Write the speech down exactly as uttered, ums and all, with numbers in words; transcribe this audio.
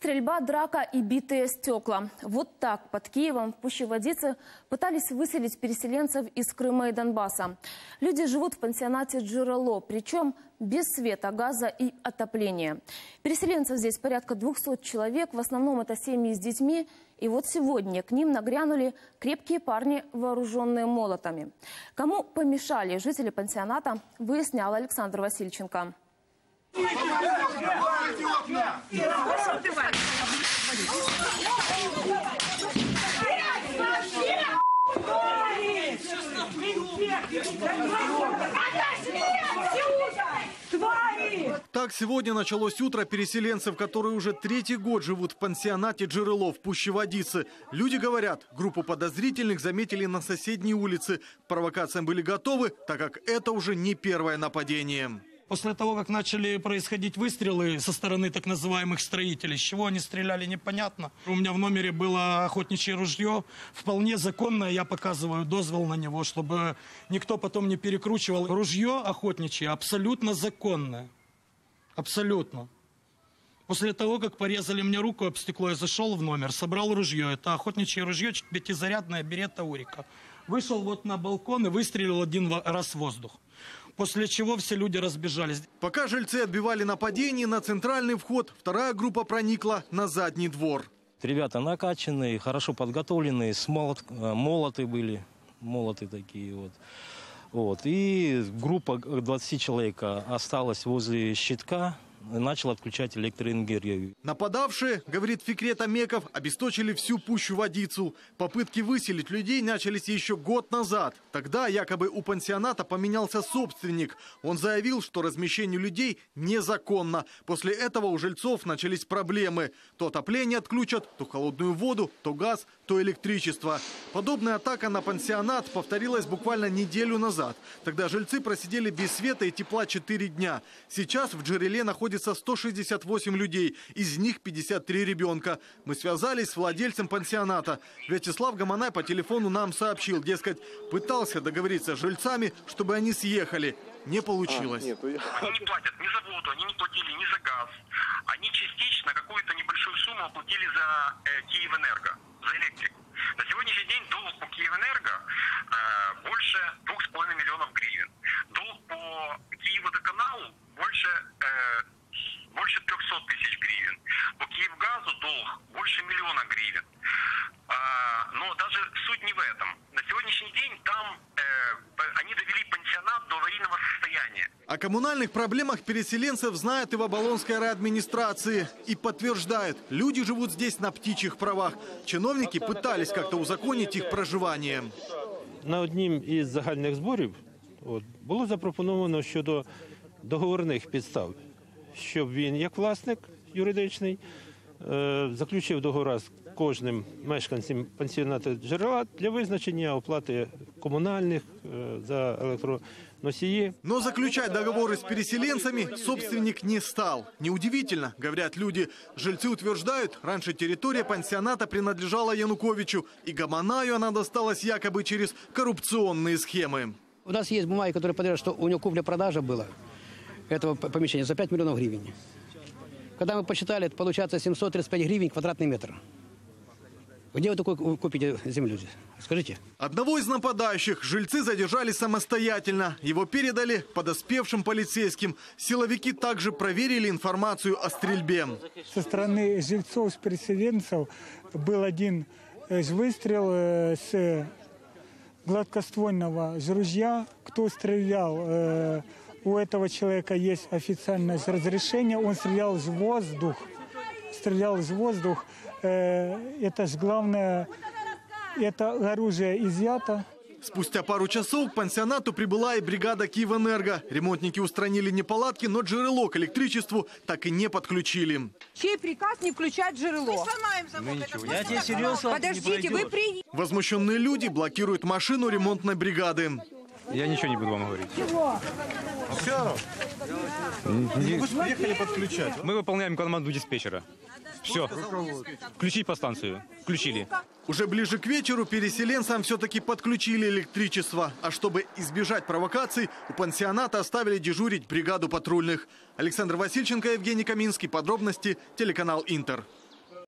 Стрельба, драка и битые стекла. Вот так под Киевом в Пущеводице пытались выселить переселенцев из Крыма и Донбасса. Люди живут в пансионате «Джерело», причем без света, газа и отопления. Переселенцев здесь порядка двухсот человек, в основном это семьи с детьми. И вот сегодня к ним нагрянули крепкие парни, вооруженные молотами. Кому помешали жители пансионата, выяснял Александр Васильченко. Так сегодня началось утро переселенцев, которые уже третий год живут в пансионате «Джерело» в Пущеводице. Люди говорят, группу подозрительных заметили на соседней улице. К провокациям были готовы, так как это уже не первое нападение. После того, как начали происходить выстрелы со стороны так называемых строителей, с чего они стреляли, непонятно. У меня в номере было охотничье ружье, вполне законное, я показываю дозвол на него, чтобы никто потом не перекручивал. Ружье охотничье абсолютно законное, абсолютно. После того, как порезали мне руку об стекло, я зашел в номер, собрал ружье, это охотничье ружье, пятизарядная берета Урика. Вышел вот на балкон и выстрелил один раз в воздух. После чего все люди разбежались. Пока жильцы отбивали нападение на центральный вход, вторая группа проникла на задний двор. Ребята накачанные, хорошо подготовленные, с молот... молоты были, молоты такие вот. Вот. И группа двадцати человек осталась возле щитка. Начал отключать электроэнергию. Нападавшие, говорит Фикрет Амеков, обесточили всю Пущеводицу. Попытки выселить людей начались еще год назад. Тогда якобы у пансионата поменялся собственник. Он заявил, что размещение людей незаконно. После этого у жильцов начались проблемы. То отопление отключат, то холодную воду, то газ, то электричество. Подобная атака на пансионат повторилась буквально неделю назад. Тогда жильцы просидели без света и тепла четыре дня. Сейчас в «Джереле» находится сто шестьдесят восемь людей, из них пятьдесят три ребенка. Мы связались с владельцем пансионата. Вячеслав Гаманай по телефону нам сообщил, дескать, пытался договориться с жильцами, чтобы они съехали. Не получилось. А, нет, я... Они не платят ни за воду, они не платили ни за газ. Они частично какую-то небольшую сумму оплатили за э, Киевэнерго, за электрику. На сегодняшний день долг по Киевэнерго э, больше двух с половиной миллионов гривен. Долг по Киевводоканалу больше... Э, больше трёхсот тысяч гривен. По Киевгазу долг больше миллиона гривен. Но даже суть не в этом. На сегодняшний день там они довели пансионат до аварийного состояния. О коммунальных проблемах переселенцев знают и в Оболонской райадминистрации. И подтверждают, люди живут здесь на птичьих правах. Чиновники пытались как-то узаконить их проживание. На одним из загальних сборов было запропоновано щодо договорных підстав. Щоб він, як власник юридичний, заключив договір з кожним мешканцем пансіонату «Джерела» для визначення оплати комунальних за электроносии. Но заключать договоры с переселенцами собственник не стал. Неудивительно, говорят люди. Жильцы утверждают, раньше территория пансионата принадлежала Януковичу, и Гаманаю она досталась якобы через коррупционные схемы. У нас есть бумаги, которые подтверждают, что у него купля-продажа была этого помещения за пять миллионов гривен. Когда мы посчитали, это получается семьсот тридцать пять гривен квадратный метр. Где вы такой купите землю? Скажите. Одного из нападающих жильцы задержали самостоятельно. Его передали подоспевшим полицейским. Силовики также проверили информацию о стрельбе. Со стороны жильцов, переселенцев, был один выстрел с гладкоствольного ружья. Кто стрелял? У этого человека есть официальное разрешение. Он стрелял в воздух. Стрелял в воздух. Это же главное, это оружие изъято. Спустя пару часов к пансионату прибыла и бригада «Киевэнерго». Ремонтники устранили неполадки, но «Джерело» к электричеству так и не подключили. Чей приказ не включать «Джерело»? Подождите, вы приняли. Возмущенные люди блокируют машину ремонтной бригады. Я ничего не буду вам говорить. Чего? Все. Приехали подключать. Мы выполняем команду диспетчера. Все. Включить по станцию. Включили. Уже ближе к вечеру переселенцам все-таки подключили электричество. А чтобы избежать провокаций, у пансионата оставили дежурить бригаду патрульных. Александр Васильченко, Евгений Каминский. Подробности. Телеканал «Интер».